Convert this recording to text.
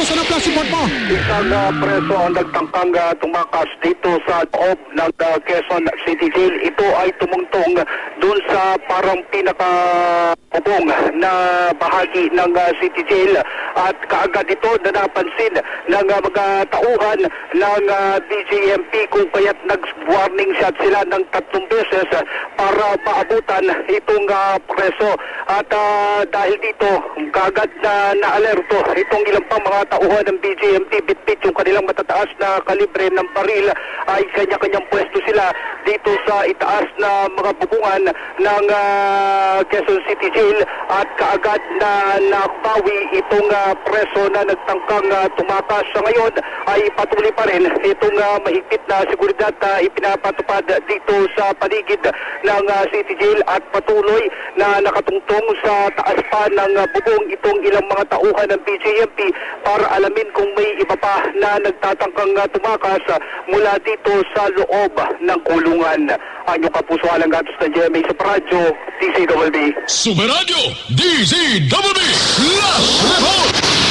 dito sa naplas si Bodma. Isang preso ang nagtangkang tumakas dito sa loob ng Quezon City Jail. Ito ay tumungtong doon sa parang pinakabubong na bahagi ng City Jail at kaagad ito na napansin ng mga tauhan ng BJMP kung kaya't nag-warning shot sila ng 3 beses para paabutan itong preso at dahil dito kaagad na naalerto itong ilang pang mga tauhan ng BJMP bitbit yung kanilang matataas na kalibre ng baril ay kanya-kanyang pwesto sila dito sa itaas na mga bubungan ng Quezon City Jail at kaagad na nabawi itong preso na nagtangkang tumakas. Sa ngayon ay patuloy pa rin itong mahigpit na seguridad na ipinapatupad dito sa paligid ng City Jail at patuloy na nakatungtong sa taas pa ng bubong itong ilang mga tauhan ng BJMP para alamin kung may iba pa na nagtatangkang tumakas mula dito sa loob ng kulungan. Anyo Kapuso, Alang Gatos ng GMA, Superadyo, DCWB. Superadyo, DCWB, Last Report!